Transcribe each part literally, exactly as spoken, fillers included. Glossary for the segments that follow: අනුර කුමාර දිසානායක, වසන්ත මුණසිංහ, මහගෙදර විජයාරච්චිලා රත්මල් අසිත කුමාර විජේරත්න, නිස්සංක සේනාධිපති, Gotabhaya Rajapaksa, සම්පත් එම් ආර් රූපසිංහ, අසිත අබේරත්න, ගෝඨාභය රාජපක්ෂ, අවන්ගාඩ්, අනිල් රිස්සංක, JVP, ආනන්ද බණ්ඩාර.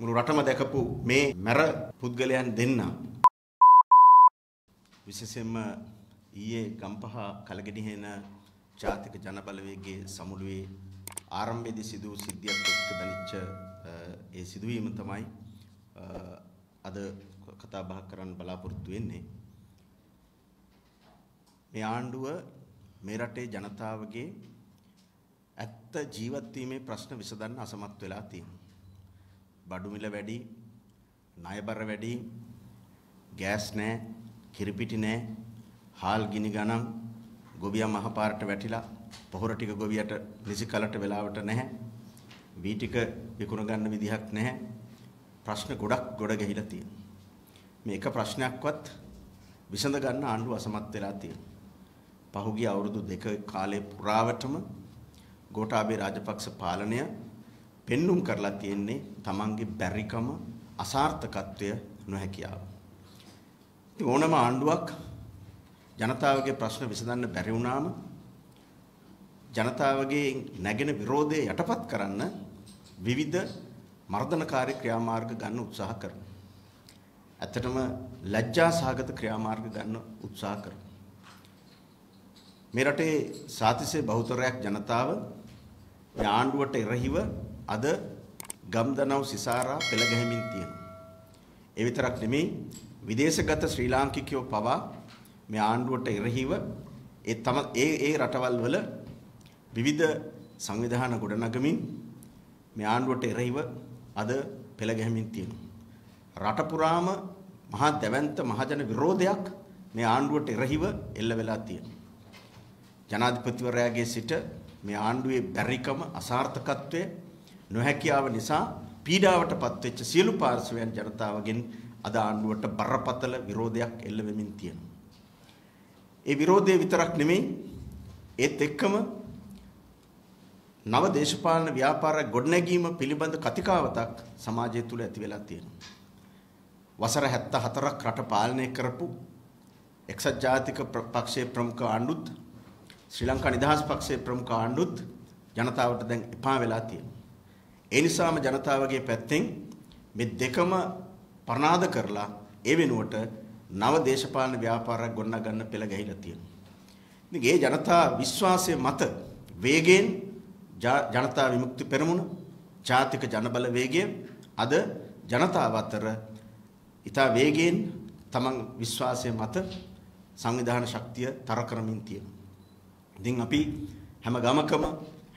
මුළු රටම දැකපු මේ මර පුද්ගලයන් දෙන්න විශේෂයෙන්ම ඊයේ ගම්පහ කලගෙඩිහෙන ජාතික ජනබලවේගයේ සමුළුවේ ආරම්භයේදී සිදු වූ සිද්ධියක් එක්ක දැනිච්ච ඒ සිදුවීම තමයි අද කතා බහ කරන්න බලාපොරොත්තු වෙන්නේ. මේ ආණ්ඩුව මේ රටේ ජනතාවගේ ඇත්ත ජීවත් වීමේ ප්‍රශ්න විසඳන්න අසමත් වෙලා තියෙනවා. බඩු මිල වැඩි, ණය බර වැඩි, ගෑස් නැහැ, කිරිපිටි නැහැ, හාල් ගිනි ගණන්, ගොවියා මහ පාරට වැටිලා පොහොර ටික ගොවියට නිසි කාලට වෙලාවට නැහැ, වී ටික විකුණ ගන්න විදිහක් නැහැ. ප්‍රශ්න ගොඩක් ගොඩ ගැහිලා තියෙනවා. මේක ප්‍රශ්නයක්වත් විසඳ ගන්න ආණ්ඩුව අසමත් වෙලා තියෙනවා. පහුගිය අවුරුදු දෙක කාලේ පුරාවටම ගෝඨාභය රාජපක්ෂ පාලනය පෙන්නුම් කරලා තියෙන්නේ තමන්ගේ බැරිකම, අසාර්ථකත්වය, නොහැකියාව. ඉතින් ඕනම ආණ්ඩුවක් ජනතාවගේ ප්‍රශ්න විසඳන්න බැරි වුණාම ජනතාවගේ නැගෙන විරෝධය යටපත් කරන්න විවිධ මර්ධනකාරී ක්‍රියාමාර්ග ගන්න උත්සාහ කරනවා. ඇත්තටම ලැජ්ජාසහගත ක්‍රියාමාර්ග ගන්න උත්සාහ කරනවා. මේ රටේ සාතිශය බහුතරයක් ජනතාව මේ ආණ්ඩුවට එරෙහිව අද ගම්දනව් සිසාරා පෙළ ගැහිමින් තියෙනවා. ඒ විතරක් නෙමෙයි, විදේශගත ශ්‍රී ලාංකිකයෝ පවා මේ ආණ්ඩුවට එරෙහිව ඒ තම ඒ ඒ රටවල් වල විවිධ සංවිධාන ගොඩනගමින් මේ ආණ්ඩුවට එරෙහිව අද පෙළ ගැහිමින් තියෙනවා. රට පුරාම මහා දැවැන්ත මහජන විරෝධයක් මේ ආණ්ඩුවට එරෙහිව එල්ල වෙලා තියෙනවා. ජනාධිපතිවරයාගේ සිට මේ ආණ්ඩුවේ බැරිකම, අසාර්ථකත්වය, නොහැකියාව නිසා පීඩාවට පත්වෙච්ච සියලු පාර්ශවයන් ජනතාවගෙන් අද ආණ්ඩුවට බරපතල විරෝධයක් එල්ල වෙමින් තියෙනවා. ඒ විරෝධය විතරක් නෙමෙයි, ඒත් එක්කම නව දේශපාලන ව්‍යාපාර ගොඩනැගීම පිළිබඳ කතිකාවතක් සමාජය තුළ ඇති වෙලා තියෙනවා. වසර හැත්තහතරක් රට පාලනය කරපු එක්සත් ජාතික පක්ෂයේ ප්‍රමුඛ ආණ්ඩුත් ශ්‍රී ලංකා නිදහස් පක්ෂයේ ප්‍රමුඛ ආණ්ඩුත් ජනතාවට දැන් එපා වෙලා තියෙනවා. ඒ නිසාම ජනතාවගේ පැත්තෙන් මේ දෙකම ප්‍රනාද කරලා ඒ වෙනුවට නව දේශපාලන ව්‍යාපාරයක් ගොඩනගන්න පෙළ ගැහිලා තියෙනවා. ඉතින් මේ ජනතා විශ්වාසය මත වේගයෙන් ජනතා විමුක්ති පෙරමුණ, ජාතික ජනබල වේගය අද ජනතාව අතර ඉතා වේගයෙන් තමන් විශ්වාසය මත සංවිධාන ශක්තිය තර කරමින් තියෙනවා. ඉතින් අපි හැම ගමකම,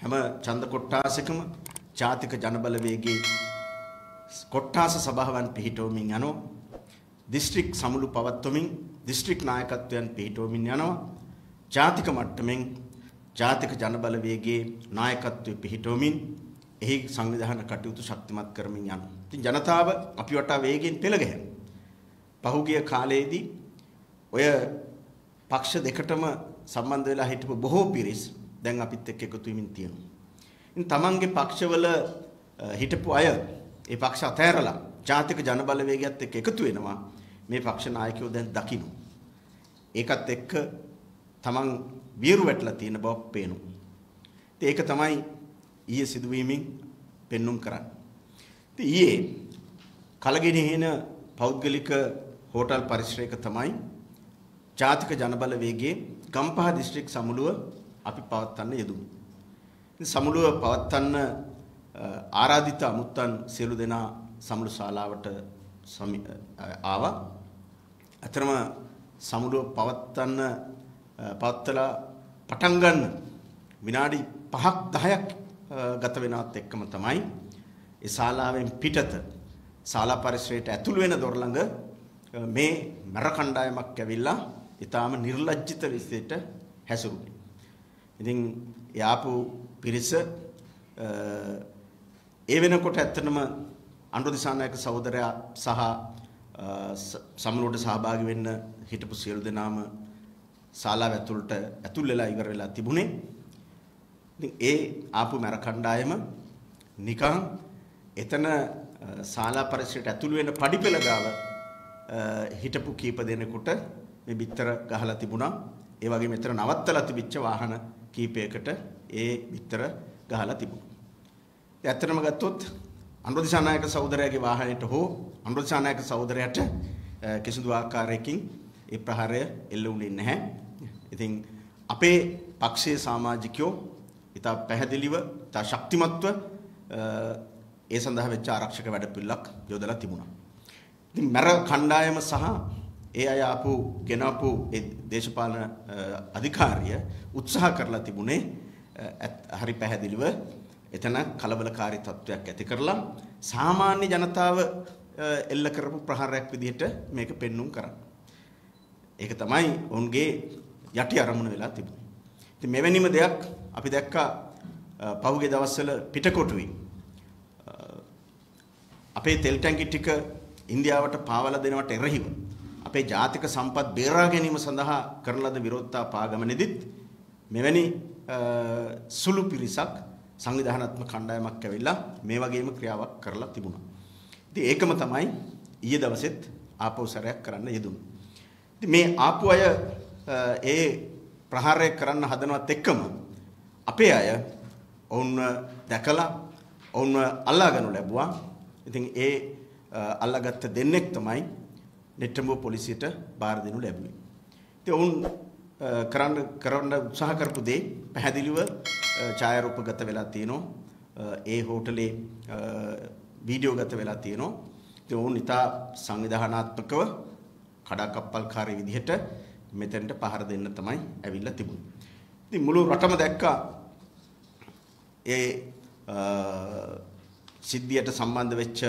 හැම ඡන්ද කොට්ටාසකම ජාතික ජනබල වේගයේ කොට්ටාස සභාවන් පිහිටවමින් යනවා. දිස්ත්‍රික් සමුළු පවත්වමින් දිස්ත්‍රික් නායකත්වයන් පිහිටවමින් යනවා. ජාතික මට්ටමින් ජාතික ජනබල වේගයේ නායකත්වය පිහිටවමින් එහි සංවිධාන කටයුතු ශක්තිමත් කරමින් යනවා. ඉතින් ජනතාව අපි වටා වේගයෙන් පෙළ ගැහෙනවා. පහුගිය කාලයේදී ඔය පක්ෂ දෙකටම සම්බන්ධ වෙලා හිටපු බොහෝ පිරිස් දැන් අපිත් එක්ක එකතු වෙමින් තියෙනවා. ඉතින් තමන්ගේ පක්ෂවල හිටපු අය ඒ පක්ෂ අතහැරලා ජාතික ජනබල වේගයත් එක්ක එකතු වෙනවා. මේ පක්ෂ නායකයෝ දැන් දකින්න. ඒකත් එක්ක තමන් වීරු වැටලා තියෙන බව පේනවා. ඉතින් ඒක තමයි ඊයේ සිදුවීමෙන් පෙන්눔 කරන්නේ. ඉතින් ඊයේ කලගෙනහින පෞද්ගලික හෝටල් පරිශ්‍රයක තමයි ජාතික ජනබල වේගයේ ගම්පහ දිස්ත්‍රික් සමුළුව අපි පවත්වන්න යෙදුණා. සමුළුව පවත්වන්න ආරාධිත අමුත්තන් සියලු දෙනා සමුළු ශාලාවට ආවා. අතරම සමුළුව පවත්වන්න පවත්ලා පටන් ගන්න විනාඩි පහක් දහයක් ගත වෙනවත් එක්කම තමයි ඒ ශාලාවෙන් පිටත ශාලා පරිසරයට ඇතුළු වෙන දොර ළඟ මේ මර කණ්ඩායමක් ඇවිල්ලා ඊටාම නිර්ලජ්ජිත විදිහට හැසිරුණා. ඉතින් යාපු පිරිස ඒ වෙනකොට ඇත්තටම අනුර දිසානායක සහෝදරයා සහ සමුළුවට සහභාගී වෙන්න හිටපු සියලු දෙනාම ශාලාව ඇතුළට ඇතුල් වෙලා ඉවර වෙලා තිබුණේ. ඉතින් ඒ ආපු මර කණ්ඩායම නිකන් එතන ශාලා පරිසරයට ඇතුල් වෙන පඩිපෙළ ගාව හිටපු කීප දෙනෙකුට මේ බිත්තර ගහලා තිබුණා. ඒ වගේම මෙතන නවත්තලා තිබිච්ච වාහන කීපයකට ඒ විතර ගහලා තිබුණා. ඇත්තටම ගත්තොත් අනුරාධිශානායක සහෝදරයාගේ වාහනයට හෝ අනුරාධිශානායක සහෝදරයාට කිසිදු ආකාරයකින් ඒ ප්‍රහාරය එල්ල වුණේ නැහැ. ඉතින් අපේ පක්ෂයේ සමාජිකයෝ ඉතා පැහැදිලිව ඉතා ශක්තිමත්ව ඒ සඳහා වෙච්ච ආරක්ෂක වැඩපිළිවෙලක් යොදලා තිබුණා. ඉතින් මර කණ්ඩායම සහ ඒ අය ආපු ගෙනාපු ඒ දේශපාලන අධිකාරිය උත්සාහ කරලා තිබුණේ හරි පැහැදිලිව එතන කලබලකාරී තත්වයක් ඇති කරලා සාමාන්‍ය ජනතාව එල්ල කරපු ප්‍රහාරයක් විදිහට මේක පෙන්눔 කරා. ඒක තමයි ඔවුන්ගේ යටි අරමුණ වෙලා තිබුණේ. ඉතින් මෙවැනිම දෙයක් අපි දැක්කා පහුගිය දවස්වල පිටකොටුවේ. අපේ තෙල් ටැංකි ටික ඉන්දියාවට පාවලා දෙනවට එරෙහිව අපේ ජාතික සම්පත් බේරා ගැනීම සඳහා කරන ලද විරෝධතා පාගමනේදීත් මෙවැනි සුළු පිරිසක් සංවිධානාත්මක කණ්ඩායමක් ඇවිල්ලා මේ වගේම ක්‍රියාවක් කරලා තිබුණා. ඉතින් ඒකම තමයි ඊයේ දවසෙත් ආපහු සැරයක් කරන්න යෙදුණු. ඉතින් මේ ආපු අය ඒ ප්‍රහාරය කරන්න හදනවත් එක්කම අපේ අය ඔවුන්ව දැකලා ඔවුන්ව අල්ලා ගන්න ලැබුවා. ඉතින් ඒ අල්ලාගත්ත දෙන්නෙක් තමයි නෙට්ටඹුව පොලිසියට බාර දෙනු ලැබුණේ. ඉතින් ඔවුන් කරන්න කරන්න උත්සාහ කරපු දේ පැහැදිලිව ඡායාරූපගත වෙලා තියෙනවා. ඒ හෝටලේ වීඩියෝගත වෙලා තියෙනවා. ඉතින් ඔවුන් ඉතා සංවිධානාත්මකව කඩාකප්පල්කාරී විදිහට මෙතෙන්ට පහර දෙන්න තමයි ඇවිල්ලා තිබුණේ. ඉතින් මුළු රටම දැක්කා ඒ සිද්ධියට සම්බන්ධ වෙච්ච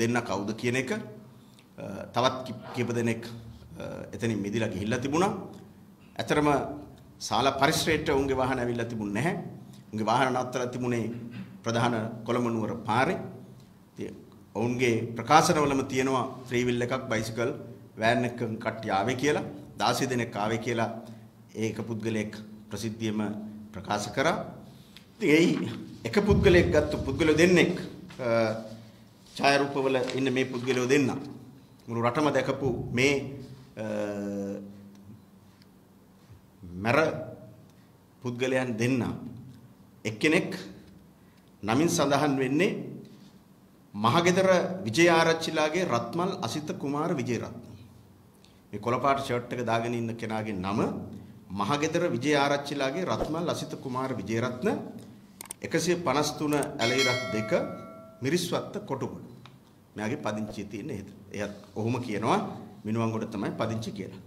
දෙන්න කවුද කියන එක. තවත් කීප දෙනෙක් එතනින් මිදලා ගිහිල්ලා තිබුණා. ඇතරම ශාලා පරිශ්‍රයට උන්ගේ වාහන ඇවිල්ලා තිබුණේ නැහැ. උන්ගේ වාහන නවත්තලා තිබුණේ ප්‍රධාන කොළඹ නුවර පාරේ. ඉතින් ඔවුන්ගේ ප්‍රකාශනවලම තියෙනවා ෆ්‍රී වීල් එකක් බයිසිකල් වෑන් එකකින් කට්ටිය ආවේ කියලා. දාසය දෙනෙක් ආවේ කියලා ඒක පුද්ගලයෙක් ප්‍රසිද්ධියම ප්‍රකාශ කරා. ඉතින් එයි එක පුද්ගලයෙක් ගත්ත පුද්ගලයෝ දෙන්නෙක් ඡායාරූපවල ඉන්න මේ පුද්ගලයෝ දෙන්නා මුළු රටම දැකපු මේ මර පුද්ගලයන් දෙන්න එක්කෙනෙක් නමින් සඳහන් වෙන්නේ මහගෙදර විජයාරච්චිලාගේ රත්මල් අසිත කුමාර විජේරත්න. මේ කොළපාට ෂර්ට් එක දාගෙන ඉන්න කෙනාගේ නම මහගෙදර විජයාරච්චිලාගේ රත්මල් අසිත කුමාර විජේරත්න එකසිය පනස් තුන ඇලෙයිරත් දෙක මිරිස්වත්ත කොටුගොඩ. මෙයාගේ පදිංචිය තියෙන්නේ එහෙද. එයත් ඔහොම කියනවා මිනුවන්ගොඩ තමයි පදිංචි කියලා.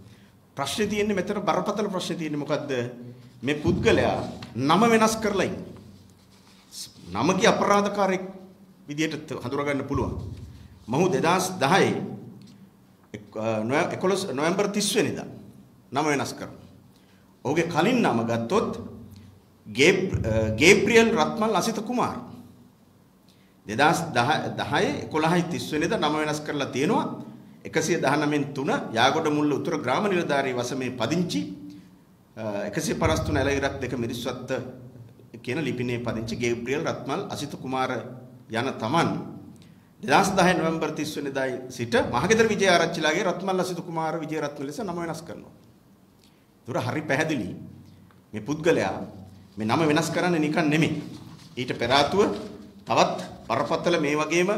ප්‍රශ්නේ තියෙන්නේ මෙතන බරපතල ප්‍රශ්නේ තියෙන්නේ මොකද්ද? මේ පුද්ගලයා නම වෙනස් කරලා ඉන්නේ. නම කී අපරාධකාරයෙක් විදියට හඳුරගන්න පුළුවන්. මහු දෙදහස් දහයේ එකොළොස් නොවැම්බර් තිස් වෙනිදා නම වෙනස් කරනවා. ඔහුගේ කලින් නම ගත්තොත් ගේබ්‍රියල් රත්මල් අසිත කුමාර. දෙදහස් දහයේ එකොළහයි තිස් වෙනිදා නම වෙනස් කරලා තියෙනවා. එකසිය දහනවයෙන් තුන යාගොඩ මුල්ල උතුර ග්‍රාම නිලධාරී වසමේ පදිංචි එකසිය පනස් තුන ඇලෙයිරත් දෙක මිරිස්වත්ත කියන ලිපිනේ පදිංචි ගේබ්‍රියල් රත්මල් අසිත කුමාර යන තමන් දෙදහස් දහයේ නොවැම්බර් තිස් වෙනිදා සිට මහගෙදර විජයාරච්චිලාගේ රත්මල් අසිත කුමාර විජේරත්න ලෙස නම වෙනස් කරනවා. දුර හරි පැහැදිලි. මේ පුද්ගලයා මේ නම වෙනස් කරන්නේ නිකන් නෙමෙයි. ඊට පෙර ආතුව තවත් බරපතල මේ වගේම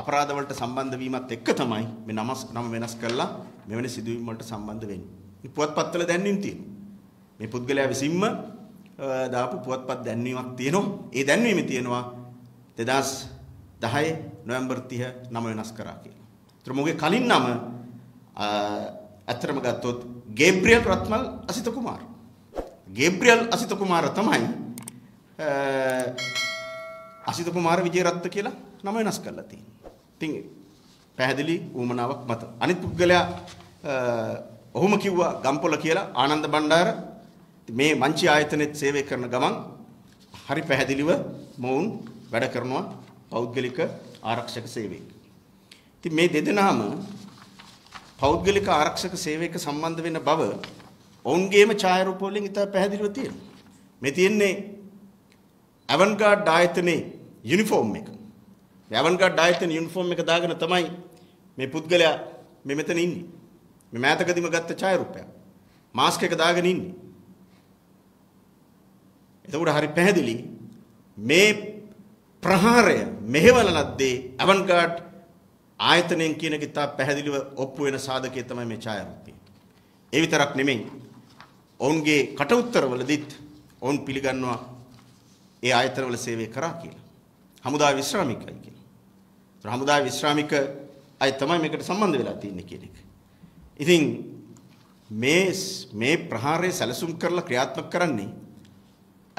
අපරාධ වලට සම්බන්ධ වීමත් එක්ක තමයි මේ නම නම වෙනස් කරලා මෙවැනි සිදුවීම් වලට සම්බන්ධ වෙන්නේ. මේ පුවත්පත්වල දැන්වීම් තියෙනවා. මේ පුද්ගලයා විසින්ම දාපු පුවත්පත් දැන්වීමක් තියෙනවා. ඒ දැන්වීමේ තියෙනවා දෙදහස් දහයේ නොවැම්බර් තිහේ නම වෙනස් කරා කියලා. ඒතර මොකේ කලින් නම අත්‍තරම ගත්තොත් ගේබ්‍රියල් රත්මල් අසිත කුමාර. ගේබ්‍රියල් අසිත කුමාර තමයි අසිත කුමාර විජේරත්න කියලා නම වෙනස් කරලා තියෙනවා. ඉතින් පැහැදිලි ඌමනාවක් මත. අනිත් පුද්ගලයා ඔහුම කිව්වා ගම්පොළ කියලා ආනන්ද බණ්ඩාර. මේ මංචි ආයතනෙත් සේවය කරන ගමන් හරි පැහැදිලිව මොවුන් වැඩ කරනවා පෞද්ගලික ආරක්ෂක සේවයේ. ඉතින් මේ දෙදෙනාම පෞද්ගලික ආරක්ෂක සේවයක සම්බන්ධ වෙන බව ඔවුන්ගේම ඡායාරූප වලින් ඉතා පැහැදිලිව තියෙනවා. මේ තියෙන්නේ ඇවන්ගාඩ් ආයතනයේ යුනිෆෝම් එක. මේ ඇවන්ගාඩ් ආයතනයේ යුනිෆෝම් එක දාගෙන තමයි මේ පුද්ගලයා මේ මෙතන ඉන්නේ. මේ මෑතකදීම ගත්ත ඡායාරූපයක්. මාස්ක් එක දාගෙන ඉන්නේ. එතකොට හරි පැහැදිලි මේ ප්‍රහාරය මෙහෙවලනද්දී අවන්ගාඩ් ආයතනයෙන් කියන කිතා පැහැදිලිව ඔප්පු වෙන සාධකයේ තමයි මේ ඡායාරූපය. ඒ විතරක් නෙමෙයි. ඔවුන්ගේ කටඋත්තරවලදීත් ඔවුන් පිළිගන්නවා ඒ ආයතනවල සේවය කරා කියලා. හමුදා විශ්‍රාමිකයි කියලා. ඒතර හමුදා විශ්‍රාමික අය තමයි මේකට සම්බන්ධ වෙලා තින්නේ කියන එක. ඉතින් මේ මේ ප්‍රහාරය සැලසුම් කරලා ක්‍රියාත්මක කරන්නේ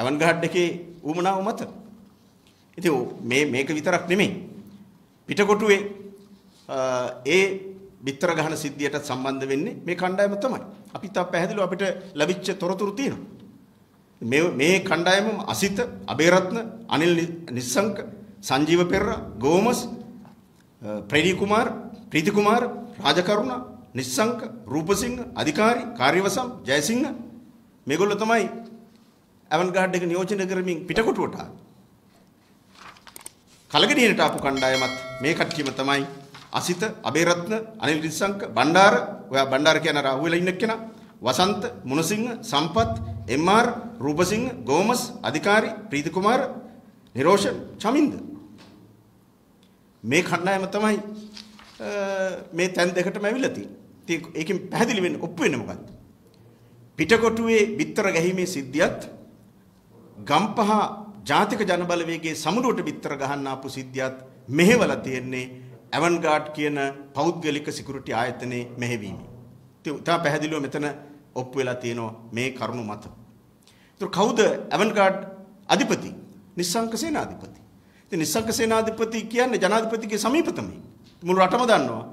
අවන්ගාඩ් එකේ ඌමනාව මත. इति मे मेक वितरक निमे पिटकोटुवे ए बितर गहन सिद्धियट संबंध वेन्ने मे खंडायम तमय अपि ता पहदलु අපිට ලැබිච්ච තොරතුරු තියෙනවා මේ මේ खंडायम असित अभेरत्न अनिल निसंक संजीव पेर्रा गोमस प्रेडी कुमार प्रीति कुमार राजकरुण निसंक रूपसिंह अधिकारी कार्यवसम जयसिंह මේගොල්ලෝ තමයි අවන්ගාඩ් එක නියෝජනය කරමින් පිටකොටුවට ආවා කලගඩියනට ආපු කණ්ඩායමත් මේ කට්ටියම තමයි අසිත අබේරත්න අනිල් රිස්සංක බණ්ඩාර ඔයා බණ්ඩාර කියන රාහුවෙලා ඉන්න කෙනා වසන්ත මුණසිංහ සම්පත් එම් ආර් රූපසිංහ ගෝමස් අධිකාරී ප්‍රීති කුමාර නිරෝෂන් චමින්ද මේ කණ්ඩායම තමයි මේ තැන් දෙකටම ඇවිල්ලා තියෙන්නේ. ඉතින් ඒකෙන් පැහැදිලි වෙන්නේ ඔප්පු වෙන්නේ මොකක්ද? පිටකොටුවේ බිත්තර ගැහිමේ සිද්ධියත් ගම්පහ ජාතික ජනබලවේගයේ සමුළුවට පිටතර ගහන්න ආපු සිද්ධියත් මෙහෙවල තියෙන්නේ අවන්ගාඩ් කියන පෞද්ගලික සිකියුරිටි ආයතනයේ මෙහෙවීම. ඉතින් තා පැහැදිලිව මෙතන ඔප්පු වෙලා තියෙනවා මේ කරුණු මත. ඒතර කවුද අවන්ගාඩ් අධිපති? නිස්සංක සේනාධිපති. ඉතින් නිස්සංක සේනාධිපති කියන්නේ ජනාධිපතිගේ සමීපතම. මුළු රටම දන්නවා.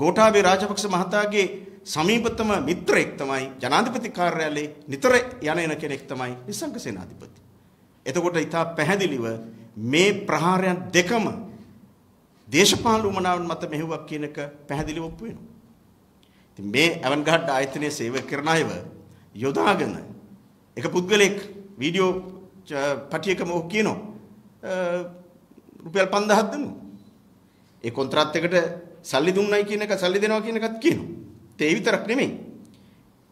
ගෝඨාභය රාජපක්ෂ මහතාගේ සමීපතම මිත්‍රයෙක් තමයි ජනාධිපති කාර්යාලයේ නිතර යන එන කෙනෙක් තමයි නිස්සංක සේනාධිපති. එතකොට ඉතා පැහැදිලිව මේ ප්‍රහාරයන් දෙකම දේශපාලන උමනාවන් මත මෙහෙවුවක් කියන එක පැහැදිලිව ඔප්පු වෙනවා. ඉතින් මේ අවන්ගාඩ් ආයතනයේ සේවය කරන අයව යොදාගෙන එක පුද්ගලෙක් වීඩියෝ පටියකම ඔක් කියනවා රුපියල් පන්දහක් දෙනවා. ඒ කොන්ත්‍රාත් එකට සල්ලි දුන්නයි කියන එක සල්ලි දෙනවා කියන එකත් කියනවා. ඒත් ඒ විතරක් නෙමෙයි.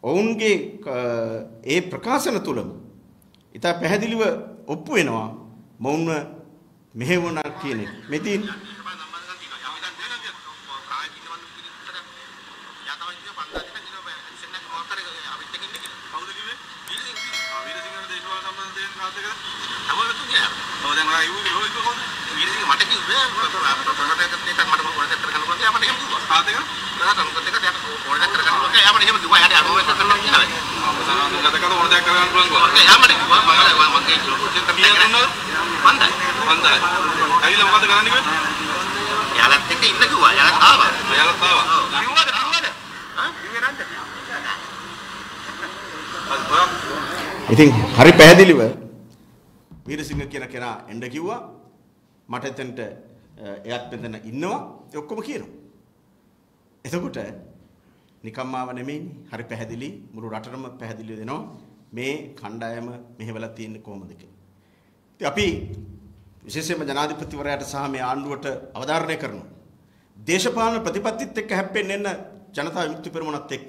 ඔවුන්ගේ ඒ ප්‍රකාශන තුලම ඉතා පැහැදිලිව ඔප්පු වෙනවා මොවුන්ව මෙහෙවුණා කියන එක. මෙතින් ඉතින් හරි පැහැදිලිව වීරසිංහ කියන කෙනා එන්න කිව්වා මට එතනට එයාත් මෙතන ඉන්නවා ඒ ඔක්කොම කියනවා. එතකොට නිකම්මාව නෙමෙයිනේ. හරි පැහැදිලි මුළු රටටම පැහැදිලි වෙනවා මේ කණ්ඩායම මෙහෙवला තියෙන්නේ කොහොමද කියලා. ඉතින් අපි විශේෂයෙන්ම ජනාධිපතිවරයාට සහ මේ ආණ්ඩුවට අවධාරණය කරනවා. දේශපාලන ප්‍රතිපත්තිත් එක්ක හැප්පෙන්න ජනතා විමුක්ති පෙරමුණත් එක්ක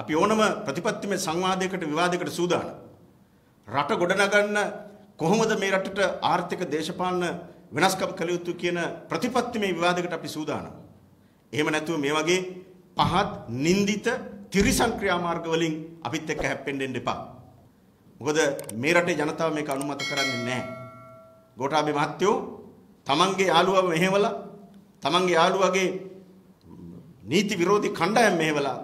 අපි ඕනම ප්‍රතිපත්තිමය සංවාදයකට විවාදයකට සූදානම්. රට ගොඩනගන්න කොහොමද මේ රටට ආර්ථික දේශපාලන වෙනස්කම් කළ යුතු කියන ප්‍රතිපත්තිමය විවාදයකට අපි සූදානම්. එහෙම නැතුව මේ වගේ පහත් නින්දිත තිරිසන් ක්‍රියාමාර්ග වලින් අපිත් එක්ක හැප්පෙන්න දෙන්න එපා. මොකද මේ රටේ ජනතාව මේක අනුමත කරන්නේ නැහැ. ගෝඨාභය මහත්තයෝ තමන්ගේ යාළුවා මෙහෙවලා තමන්ගේ යාළුවාගේ නීති විරෝධී කණ්ඩායම් මෙහෙවලා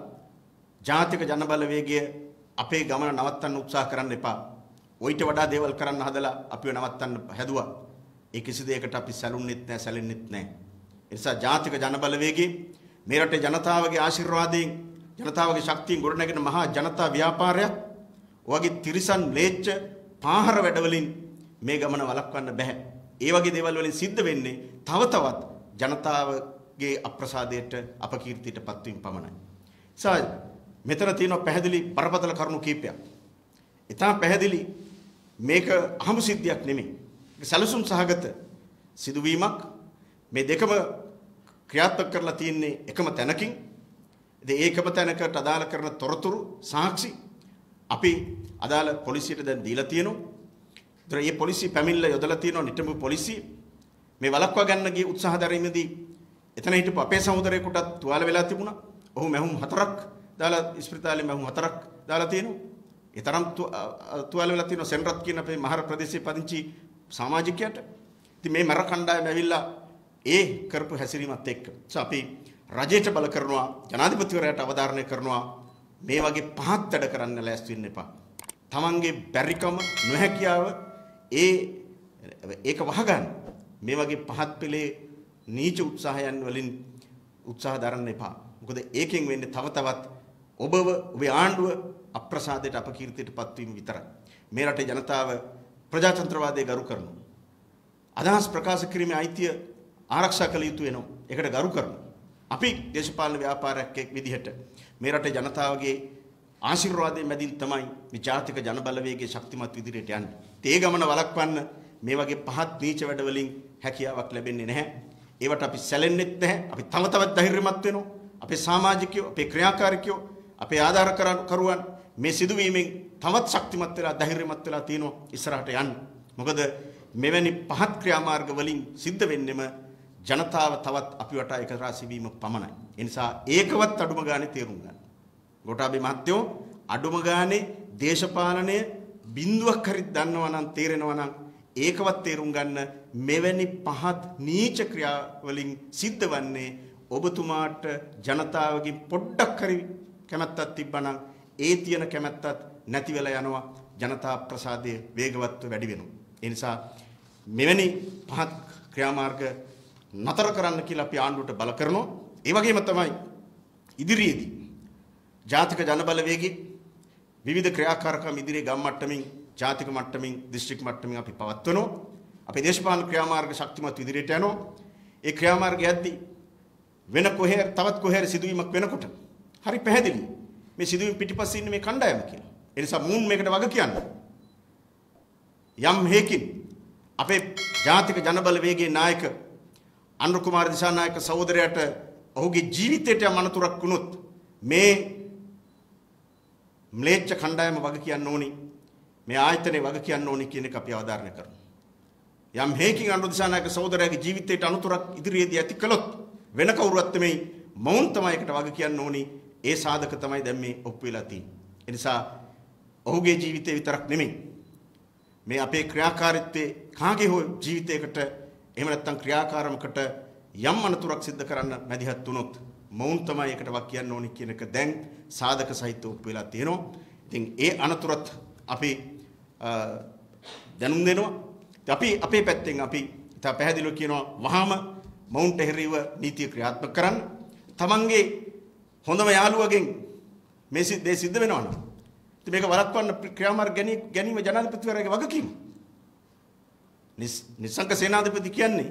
ජාතික ජනබලවේගය අපේ ගමන නවත්තන්න උත්සාහ කරන්න එපා. ඔයිට වඩා දේවල් කරන්න හදලා අපිව නවත්තන්න හැදුවා. ඒ කිසි දෙයකට අපි සැලුන්නෙත් නැහැ, සැලෙන්නෙත් නැහැ. ඒ නිසා ජාතික ජනබලවේගයේ මේ රටේ ජනතාවගේ ආශිර්වාදයෙන්, ජනතාවගේ ශක්තියෙන් ගොඩනැගෙන මහා ජනතා ව්‍යාපාරයක් ඔයගේ තිරිසන් ම්ලේච්ඡ පාහර වැඩවලින් මේ ගමන වළක්වන්න බෑ. ඒ වගේ දේවල් වලින් සිද්ධ වෙන්නේ තව තවත් ජනතාවගේ අප්‍රසාදයට, අපකීර්තියට පත්වීම පමණයි. සා මෙතන තියෙන පැහැදිලි බරපතල කරුණු කීපයක්. ඊටා පැහැදිලි මේක අහඹු සිද්ධියක් නෙමෙයි. ඒක සැලසුම් සහගත සිදුවීමක්. මේ දෙකම ක්‍රියාත්මක කරලා තියෙන්නේ එකම තැනකින්. ඉතින් ඒකම තැනකට අදාළ කරන තොරතුරු සාක්ෂි අපි අදාළ පොලිසියට දැන් දීලා තියෙනවා. ඒ පොලිසිය පැමිණිලා යොදලා තියෙනවා නිටමු පොලිසිය. මේ වලක්වා ගන්න ගිය උත්සාහදරීමේදී එතන හිටපු අපේ සහෝදරයෙකුටත් තුවාල වෙලා තිබුණා. ඔහු මැහුම් හතරක් දාලා ඉස්පිරිතාලේ මැහුම් හතරක් දාලා තියෙනවා. ඒ තරම් තුවාල වෙලා තියෙනවා සෙන්රත් කියන අපේ මහර ප්‍රදේශයේ පදිංචි සමාජිකයාට. ඉතින් මේ මර කණ්ඩායම ඇවිල්ලා ඒ කරපු හැසිරීමත් එක්ක අපි රජයට බල කරනවා, ජනාධිපතිවරයාට අවධාරණය කරනවා. මේ වගේ පහත් වැඩ කරන්න ලෑස්ති වෙන්න එපා. තමන්ගේ බැරිකම නොහැකියාව ඒ ඒක වහගන්න. මේ වගේ පහත් පෙළේ නීච උත්සාහයන් වලින් උත්සාහ දරන්න එපා. මොකද ඒකෙන් වෙන්නේ තව තවත් ඔබව, ඔබේ ආණ්ඩුව අප්‍රසාදයට, අපකීර්තියට පත්වීම විතරයි. මේ රටේ ජනතාව ප්‍රජාතන්ත්‍රවාදයේ ගරු කරනවා. අදහස් ප්‍රකාශ කිරීමේ අයිතිය ආරක්ෂා කළ යුතු වෙනවා. ඒකට ගරු කරනවා. අපි දේශපාලන ව්‍යාපාරයක් එක් විදිහට මේ රටේ ජනතාවගේ ආශිර්වාදයෙන් මැදින් තමයි මේ ජාතික ජන බලවේගයේ ශක්තිමත් විදිහට යන්නේ. තේ ගමන වළක්වන්න මේ වගේ පහත් නීච වැඩවලින් හැකියාවක් ලැබෙන්නේ නැහැ. ඒවට අපි සැලෙන්නෙත් නැහැ. අපි තව තවත් ධෛර්යමත් වෙනවා. අපේ සමාජිකයෝ, අපේ ක්‍රියාකාරිකයෝ, අපේ ආධාර කරුවන් මේ සිදුවීමෙන් තවත් ශක්තිමත් වෙලා ධෛර්යමත් වෙලා තියෙනවා ඉස්සරහට යන්න. මොකද මෙවැනි පහත් ක්‍රියාමාර්ග වලින් සිද්ධ වෙන්නෙම ජනතාව තවත් අපි වටා එකරාශී වීම පමණයි. ඒ නිසා ඒකවත් අඩුම ගානේ තේරුම් ගන්න. ගෝඨාභය මහත්තයෝ අඩුම ගානේ දේශපාලනය බිඳුවක් හරි දන්නවා නම්, තේරෙනවා නම් ඒකවත් තේරුම් ගන්න. මෙවැනි පහත් නීච ක්‍රියා වලින් සිද්ධ වන්නේ ඔබතුමාට ජනතාවගෙන් පොඩ්ඩක් හරි කැමැත්තක් තිබ්බනම් ඒ තියෙන කැමැත්තත් නැති වෙලා යනවා. ජනතා ප්‍රසාදයේ වේගවත්ව වැඩි වෙනවා. ඒ නිසා මෙවැනි පහත් ක්‍රියාමාර්ග නතර කරන්න කියලා අපි ආණ්ඩුවට බල කරනවා. ඒ වගේම තමයි ඉදිරියේදී ජාතික ජන බලවේගී විවිධ ක්‍රියාකාරකම් ඉදිරියේ ගම් මට්ටමින්, ජාතික මට්ටමින්, දිස්ත්‍රික් මට්ටමින් අපි පවත්වනවා. අපේ දේශපාලන ක්‍රියාමාර්ග ශක්තිමත් ඉදිරියට යනවා. ඒ ක්‍රියාමාර්ගයදී වෙන කොහේ තවත් කොහේ සිදුවීමක් වෙනකොට හරි පැහැදිලි මේ සිදුවීම් පිටිපස්සේ ඉන්නේ මේ කණ්ඩායම කියලා. ඒ නිසා මුන් මේකට වග කියන්න. යම් හේකින් අපේ ජාතික ජනබලවේගයේ නායක අනුර කුමාර දිසානායක සහෝදරයාට ඔහුගේ ජීවිතයට යම් අනතුරක් වුණොත් මේ ම්ලේච්ඡ කණ්ඩායම වග කියන්න ඕනි, මේ ආයතනයේ වග කියන්න ඕනි කියන එක අපි අවධාරණය කරනවා. යම් හේකින් අනුර දිසානායක සහෝදරයාගේ ජීවිතයට අනතුරක් ඉදිරියේදී ඇති කළොත් වෙන කවුරුවත් මේ මවුන් තමයි එකට වග කියන්න ඕනි. ඒ සාධක තමයි දැන් මේ ඔප්පු වෙලා තියෙන්නේ. ඒ නිසා ඔහුගේ ජීවිතේ විතරක් නෙමෙයි, මේ අපේ ක්‍රියාකාරීත්වයේ කාගේ හෝ ජීවිතයකට එහෙම නැත්නම් ක්‍රියාකාරමකට යම් අනතුරක් සිද්ධ කරන්න මැදිහත් වුණොත් මවුන් තමයි එකට වග කියන්න ඕනි කියන එක දැන් සාධක සහිතව ඔප්පු වෙලා තියෙනවා. ඉතින් ඒ අනතුරත් අපි දැනුම් දෙනවා. අපි අපේ පැත්තෙන් අපි තා පැහැදිලිව කියනවා වහාම මවුන්ට හෙරීව නීතිය ක්‍රියාත්මක කරන්න. තමන්ගේ හොඳම යාළුවගෙන් මේ දේ සිද්ධ වෙනවා නම් ඉතින් මේක වළක්වන්න ක්‍රියාමාර්ග ගැනීම ජනාධිපතිවරයාගේ වගකීම. නිසංක සේනාධිපති කියන්නේ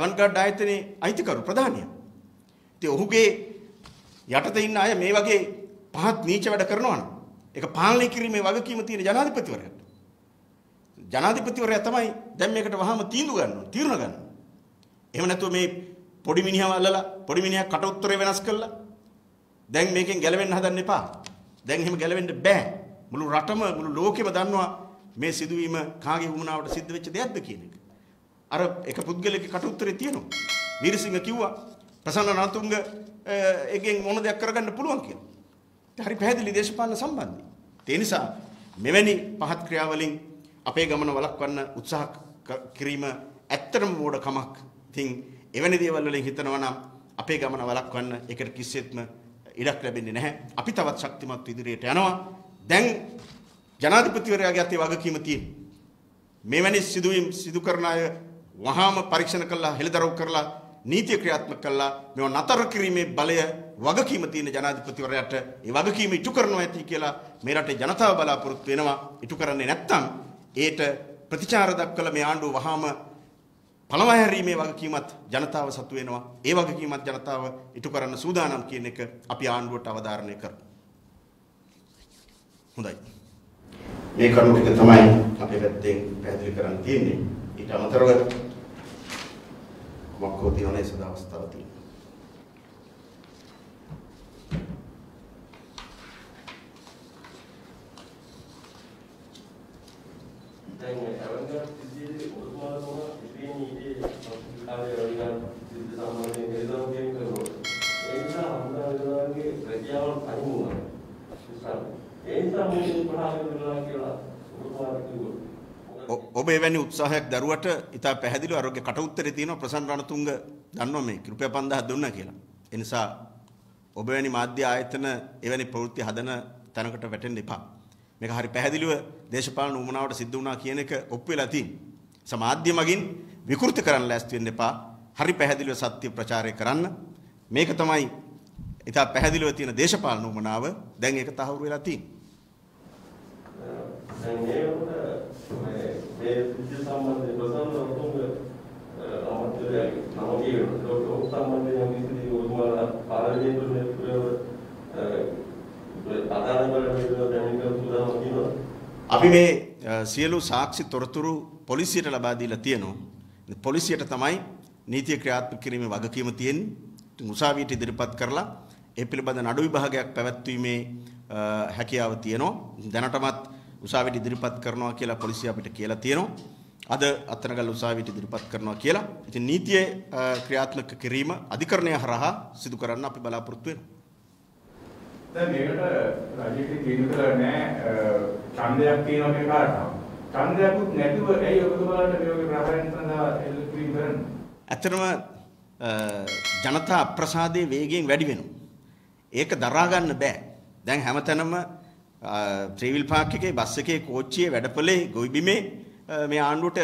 අවන්ගඩ් ආයතනයේ අයිතිකරු ප්‍රධානියා. ඉතින් ඔහුගේ යටතේ ඉන්න අය මේ වගේ පහත් නීච වැඩ කරනවා නම් ඒක පාලනය කිරීමේ වගකීම තියෙන ජනාධිපතිවරයාට. ජනාධිපතිවරයා තමයි දැන් මේකට වහාම තීන්දුව ගන්න ඕන, තීරණ ගන්න. එහෙම නැතුව මේ පොඩි මිනිහව අල්ලලා පොඩි මිනිහා කට උත්තරේ වෙනස් කළා දැන් මේකෙන් ගැලවෙන්න හදන්න එපා. දැන් එහෙම ගැලවෙන්න බෑ. මුළු රටම, මුළු ලෝකෙම දන්නවා මේ සිදුවීම කාගේ වුණාවට සිද්ධ වෙච්ච දෙයක්ද කියන එක. අර එක පුද්ගලයෙක්ගේ කට උත්තරේ තියෙනවා. වීරසිංහ කිව්වා ප්‍රසන්න නතුංග එකෙන් මොන දෙයක් කරගන්න පුළුවන් කියලා. ඒක හරි පැහැදිලි දේශපාලන සම්බන්ධයි. ඒ නිසා මෙවැනි පහත් ක්‍රියාවලින් අපේ ගමන වළක්වන්න උත්සාහ කිරීම ඇත්තටම මෝඩකමක්. ඉතින් එවැනි දේවල් වලින් හිතනවා නම් අපේ ගමන වළක්වන්න ඒකට කිසිසේත්ම ඉඩක් ලැබෙන්නේ නැහැ. අපි තවත් ශක්තිමත් ඉදිරියට යනවා. දැන් ජනාධිපතිවරයාගේ අතේ වගකීම තියෙන මේවැනි සිදුවීම් සිදු කරන අය වහාම පරීක්ෂණ කළා, හෙළදරව් කරලා, නීතිය ක්‍රියාත්මක කළා. මේවා නතර කිරීමේ බලය වගකීම තියෙන ජනාධිපතිවරයාට ඒ වගකීම ඉටු කරනවා ඇති කියලා මේ රටේ ජනතාව බලාපොරොත්තු වෙනවා. ඉටු කරන්නේ නැත්නම් ඒට ප්‍රතිචාර දක්වලා මේ ආණ්ඩුව වහාම පළවා හැරීමේ වගකීමත් ජනතාව සතු වෙනවා. ඒ වගකීමත් ජනතාව ඉටු කරන්න සූදානම් කියන එක අපි ආණ්ඩුවට අවධාරණය කරමු. හොඳයි. මේ කරුණු ටික තමයි අපේ පැත්තෙන් පැහැදිලි කරන්න තියෙන්නේ. ඊට අමතරව කොමකෝ දිනනේ සදා අවස්ථාව තියෙනවා. දැන් අවංග සිද්ධියේ ඔබතුමාලා ඉතින් ඉතින් ඔබ එවැනි උත්සාහයක් දරුවට ඉතා පැහැදිලිව අරෝග්‍ය කටඋත්තරේ තියෙනවා ප්‍රසන්න රණතුංග දන්නවා මේ රුපියල් පන්දහක් දුන්නා කියලා. ඒ නිසා ඔබ වැනි මාධ්‍ය ආයතන එවැනි ප්‍රවෘත්ති හදන තැනකට වැටෙන්න එපා. මේක හරි පැහැදිලිව දේශපාලන උමනාවට සිද්ධ වුණා කියන එක ඔප්පු වෙලා තියෙනවා. සමාජ්‍ය මගින් විකෘති කරන්න ලෑස්ති වෙන්න එපා. හරි පැහැදිලිව සත්‍ය ප්‍රචාරය කරන්න. මේක තමයි ඉතා පැහැදිලිව තියෙන දේශපාලන උමනාව. දැන් ඒක තහවුරු වෙලා තියෙනවා. अभी मैं सियलू साक्षी तोरतुरु पोलिसियट लबा दीला तियेनोवा पोलिसियट तमई नीतिय ක්‍රියාත්මක කිරීමේ වගකීම තියෙන්නේ උසාවියට ඉදිරිපත් කරලා ඒ පිළිබඳ නඩු විභාගයක් පැවැත්වීමේ හැකියාව තියෙනවා දැනටමත් උසාවියට ඉදිරිපත් කරනවා කියලා පොලිසිය අපිට කියලා තියෙනවා අද අත්නගල් උසාවියට ඉදිරිපත් කරනවා කියලා. ඉතින් නීතියේ ක්‍රියාත්මක කිරීම අධිකරණය හරහා සිදු කරන්න අපි බලාපොරොත්තු වෙනවා. දැන් මේකට රජයේ තීන්දුව කරලා නැහැ ඡන්දයක් තියෙනවා මේ කාටවත්. ඡන්දයක්වත් නැතුව ඇයි ඔබතුමාලට මේ වගේ ප්‍රහාරයන් සඳහා එල්ලීම් කරන්නේ? ඇත්තටම ජනතා අප්‍රසාදයේ වේගයෙන් වැඩි වෙනවා. ඒක දරා ගන්න බෑ. දැන් හැමතැනම ත්‍රිවිල් පාක් එකේ බස් එකේ කෝච්චියේ වැඩපලේ ගොවිබිමේ මේ ආණ්ඩුවට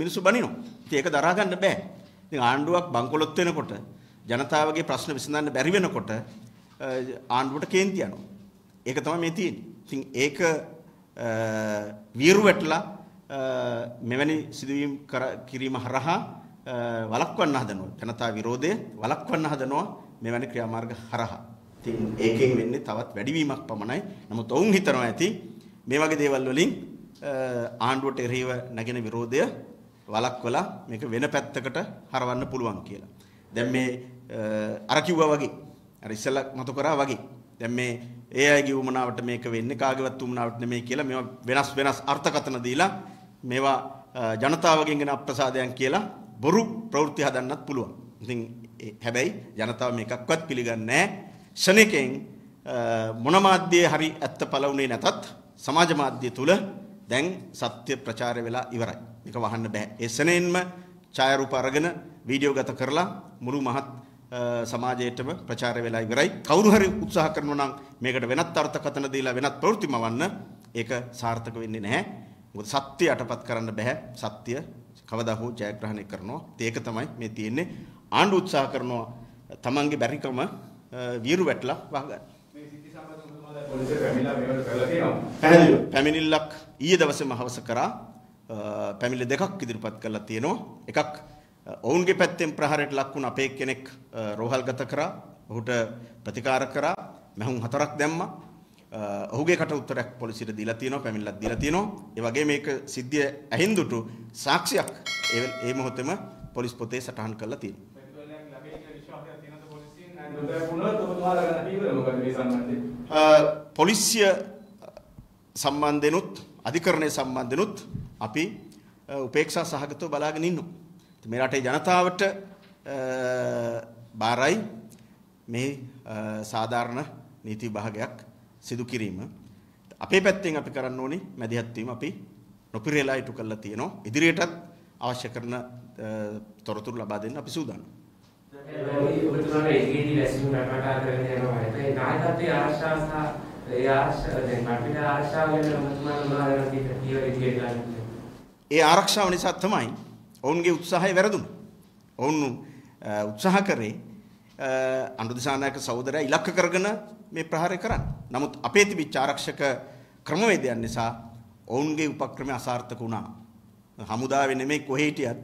මිනිස්සු බනිනවා. ඉතින් ඒක දරා ගන්න බෑ. ඉතින් ආණ්ඩුවක් බංකොලොත් වෙනකොට ජනතාවගේ ප්‍රශ්න විසඳන්න බැරි වෙනකොට ආණ්ඩුවට කේන්ති යනවා. ඒක තමයි මේ තියෙන්නේ. ඉතින් ඒක වීරු වැටලා මෙවැනි සිදුවීම් කිරීම හරහා වළක්වන්න හදනවා. ජනතා විරෝධය වළක්වන්න හදනවා මෙවැනි ක්‍රියාමාර්ග හරහා. ඉතින් ඒකෙන් වෙන්නේ තවත් වැඩිවීමක් පමණයි. නමුත් ඔවුන් හිතනවා ඇති මේ වගේ දේවල් වලින් ආණ්ඩුවට එරෙහිව නැගෙන විරෝධය වළක්වලා මේක වෙන පැත්තකට හරවන්න පුළුවන් කියලා. දැන් මේ අර කිව්වා වගේ අර ඉස්සලා මතු කරා වගේ. දැන් මේ ඒ අයගේ උමනාවට මේක වෙන්නේ කාගේවත් උමනාවට නෙමෙයි කියලා මේවා වෙනස් වෙනස් අර්ථකථන දීලා මේවා ජනතාවගෙන් එන අප්‍රසාදයන් කියලා බොරු ප්‍රවෘත්ති හදන්නත් පුළුවන්. ඉතින් හැබැයි ජනතාව මේකක්වත් පිළිගන්නේ නැහැ. ශනේකෙන් මොන මාධ්‍යයේ හරි ඇත්ත පළවුනේ නැතත් සමාජ මාධ්‍ය තුල දැන් සත්‍ය ප්‍රචාරය වෙලා ඉවරයි. මේක වහන්න බෑ. ඒ සෙනෙන්ම ඡායාරූප අරගෙන වීඩියෝ ගත කරලා මුළු මහත් සමාජයටම ප්‍රචාරය වෙලා ඉවරයි. කවුරු හරි උත්සාහ කරනවා නම් මේකට වෙනත් අර්ථකථන දීලා වෙනත් ප්‍රවෘත්ති මවන්න ඒක සාර්ථක වෙන්නේ නැහැ. මොකද සත්‍ය යටපත් කරන්න බෑ. සත්‍ය කවදා හෝ ජයග්‍රහණය කරනවා. ඒක තමයි මේ තියෙන්නේ. ආණ්ඩු උත්සාහ කරනවා තමන්ගේ බැරිකම වීරු වැටලා වහගන්න. මේ සිද්ධි සම්බන්ධව මොනවද පොලිසිය පැමිණලා මේවට කරලා තියෙනවා? පැහැදිලිව පැමිණිල්ලක් ඊයේ දවසේ මහවස කරා පැමිණිලි දෙකක් ඉදිරිපත් කරලා තියෙනවා. එකක් ඔවුන්ගේ පැත්තෙන් ප්‍රහාරයට ලක් වුණ අපේ කෙනෙක් රෝහල්ගත කරා. ඔහුට ප්‍රතිකාර කරා. මැහුම් හතරක් දැම්මා. ඔහුගේ කට උත්තරයක් පොලිසියට දීලා තියෙනවා. පැමිණිල්ලක් දීලා තියෙනවා. ඒ වගේ මේක සිද්ධිය ඇහිඳුට සාක්ෂියක් ඒ මොහොතේම පොලිස් පොතේ සටහන් කරලා තියෙනවා. ප්‍රතිවලයක් ලැබෙයි කියලා විශ්වාසයක් තියෙනවද පොලිසියෙන්? නැත්නම් මොනවද ඔබතුමාලා ගන්න පිළිවෙල මොකද මේ සම්බන්ධයෙන්? පොලිසිය සම්බන්ධෙනුත් අධිකරණය සම්බන්ධනුත් අපි උපේක්ෂා සහගතව බලාගෙන ඉන්නවා. මේ රටේ ජනතාවට බාරයි මේ සාධාරණ නීති විභාගයක් සිදු කිරීම. අපේ පැත්තෙන් අපි කරන්න ඕනේ මැදිහත් වීම අපි නොපිරෙලා ඉටු කරලා තියෙනවා. ඉදිරියටත් අවශ්‍ය කරන තොරතුරු ලබා දෙන්න අපි සූදානම්. ඒ ආරක්ෂාව නිසා තමයි ඔවුන්ගේ උත්සාහය වැරදුනේ. ඔවුන් උත්සාහ කරේ අනුදිසානායක සහෝදරයා ඉලක්ක කරගෙන මේ ප්‍රහාරය කරන්න. නමුත් අපේ තිබිච්ච ආරක්ෂක ක්‍රමවේදයන් නිසා ඔවුන්ගේ උපක්‍රමය අසාර්ථක වුණා. හමුදාවේ නෙමෙයි කොහේ හිටියත්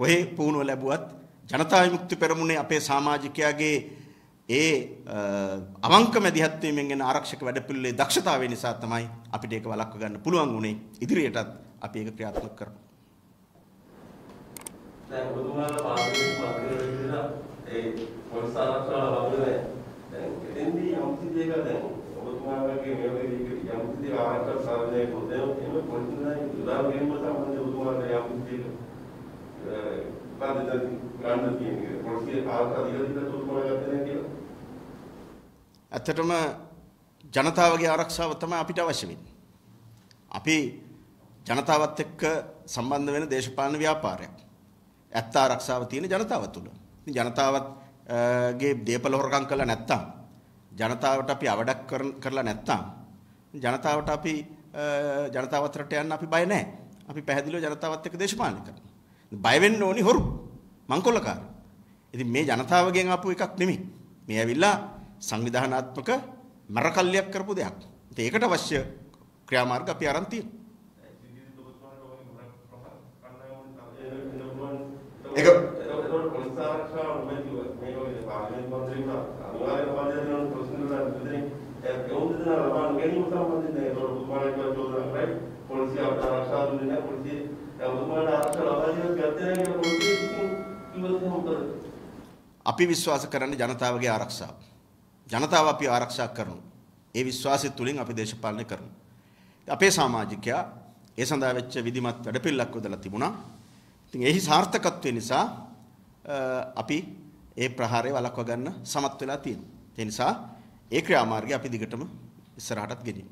කොහේ පුහුණුව ලැබුවත් ජනතා විමුක්ති පෙරමුණේ අපේ සමාජිකයාගේ ඒ අවංක මැදිහත් වීමෙන් එන ආරක්ෂක වැඩපිළිවෙලේ දක්ෂතාවය නිසා තමයි අපිට ඒක වළක්ව ගන්න පුළුවන් වුණේ. ඉදිරියටත් අපි ඒක ක්‍රියාත්මක කරමු. දැන් ඔබතුමාලා පාර්ලිමේන්තු මන්ත්‍රීවරු විදිහට ඒ පොලිස් ආරක්ෂාව ලබන්නේ දැන් එතෙන්දී යම්කිසි දෙයක් දැන් ඔබතුමාලගේ මේ වගේ දෙයක් යම්කිසි දෙයක් ආරක්ෂක සාධනය පොදේ එම පොලිස්නායි උදාව ගැනීම සම්බන්ධව ඔබතුමාලට යම්කිසි දෙයක් බාධා ගන්න තියෙන්නේ පොලිසිය ආරක්ෂා අධිකාරියට උතුමාලා ගන්න කියලා. ඇත්තටම ජනතාවගේ ආරක්ෂාව තමයි අපිට අවශ්‍ය වෙන්නේ. අපි ජනතාවත් එක්ක සම්බන්ධ වෙන දේශපාලන ව්‍යාපාරයක්. ඇත්ත ආරක්ෂාව තියෙන ජනතාව තුල. ඉතින් ජනතාවගේ දේපල හොරකම් කළා නැත්තම්, ජනතාවට අපි අවඩක් කරලා නැත්තම්, ජනතාවට අපි ජනතාවත් රට යන්න අපි බය නැහැ. අපි පැහැදිලිව ජනතාවත් එක්ක දේශපාලන කරනවා. බය වෙන්න ඕනි හොරු. මංකොල්ලකාර. ඉතින් මේ ජනතාවගෙන් ආපු එකක් නෙමෙයි. මේ ඇවිල්ලා සංවිධානාත්මක මරකල්ලියක් කරපු දෙයක්. ඉතින් ඒකට අවශ්‍ය ක්‍රියාමාර්ග අපි ආරම්භ තියෙනවා. ඒක අපි විශ්වාස කරන්නේ ජනතාවගේ ආරක්ෂාව. ජනතාව අපි ආරක්ෂා කරනවා. ඒ විශ්වාසය තුලින් අපි දේශපාලනය කරනවා. අපේ සමාජිකයා ඒ සඳහා වෙච්ච විධිමත් වැඩපිළිවෙලක් යොදලා තිබුණා. ඉතින් ඒහි සාර්ථකත්වය නිසා අපි ඒ ප්‍රහාරය වළක්වා ගන්න සමත් වෙලා තියෙනවා. ඒ නිසා ඒ ක්‍රියාමාර්ගය අපි දිගටම ඉස්සරහටත් ගෙනියමු.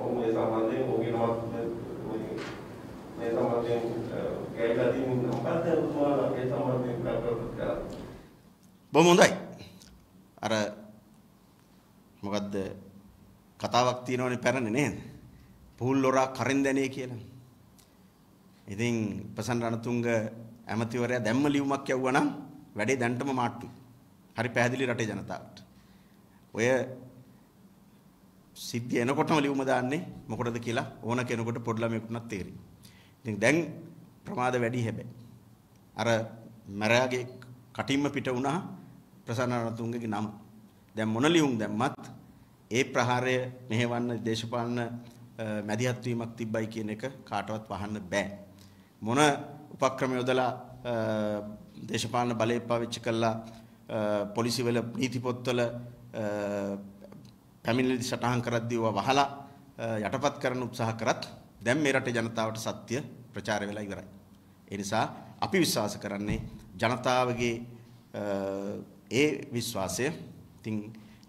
और मैं सामान्य हो गया ना मैं सामान्य कई जाति में हम करते हैं उसमें कई सामान्य प्रकार का बहुत मुद्दा है अरे मगध कतावक तीनों ने पैरने नहीं भूल लोरा खरिंदे नहीं किया ना इधिंग पसंद रहना तुंगे ऐमती वाले दम्मली उम्मक क्या हुआ ना वैडे दंट में मार्ट हरी पहले रटे जाना था वो ये सिद्धि एनकोटम लिव मदा अन्ने मकोड़ा द किला ओना के एनकोटे पोड़ला में कुन्ना तेरी जिंग देंग प्रमाद वैडी है बे अरे मेरा के कटिंग में पिटा उन्हा प्रसारण नतुंगे की नाम दें मोनलिंग दें मत ए प्रहारे मेहवान देशपालन मैदिहत्वी मक्तिबाई की ने का काटवत वाहन बे मोना उपक्रम योदला देशपालन बाले पाविचकल्ला पॉलिसी वाले नीति पोत्तला කමිනලි සටහන් කරද්දී වා වහලා යටපත් කරන්න උත්සාහ කරත් දැන් මේ රටේ ජනතාවට සත්‍ය ප්‍රචාර වෙලා ඉවරයි. ඒ නිසා අපි විශ්වාස කරන්නේ ජනතාවගේ ඒ විශ්වාසය තින්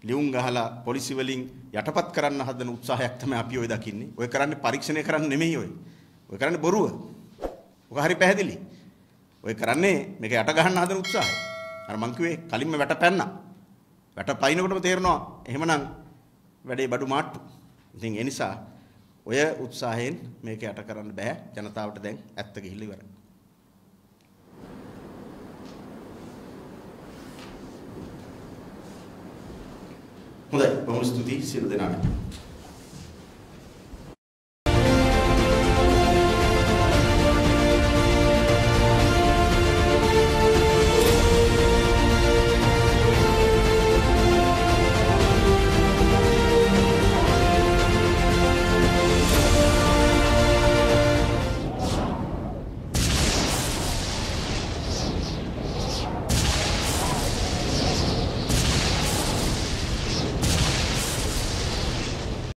ලියුම් ගහලා පොලිසි වලින් යටපත් කරන්න හදන උත්සාහයක් තමයි අපි ඔය දකින්නේ. ඔය කරන්නේ පරීක්ෂණය කරන්න නෙමෙයි ඔය. ඔය කරන්නේ බොරුව. ඔක හරි පැහැදිලි. ඔය කරන්නේ මේක යට ගන්න හදන උත්සාහය. අර මං කිව්වේ කලින්ම වැටපැන්නා. වැටපයින්නකොටම තේරෙනවා එහෙමනම් වැඩේ බඩු මාට්ටු. ඉතින් ඒ නිසා ඔය උත්සාහයෙන් මේක යට කරන්න බෑ. ජනතාවට දැන් ඇත්ත ගිහිල්ලා ඉවරයි. හොඳයි. බොහොම ස්තුතියි සියලු දෙනාට.